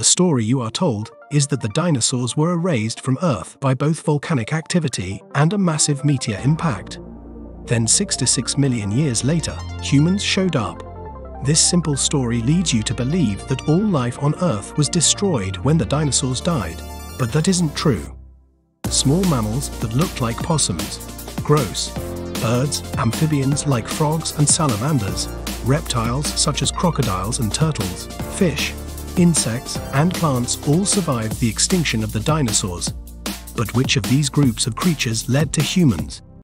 The story you are told is that the dinosaurs were erased from Earth by both volcanic activity and a massive meteor impact. Then 66 million years later, humans showed up. This simple story leads you to believe that all life on Earth was destroyed when the dinosaurs died, but that isn't true. Small mammals that looked like possums, gross, birds, amphibians like frogs and salamanders, reptiles such as crocodiles and turtles, fish, insects, and plants all survived the extinction of the dinosaurs. But which of these groups of creatures led to humans?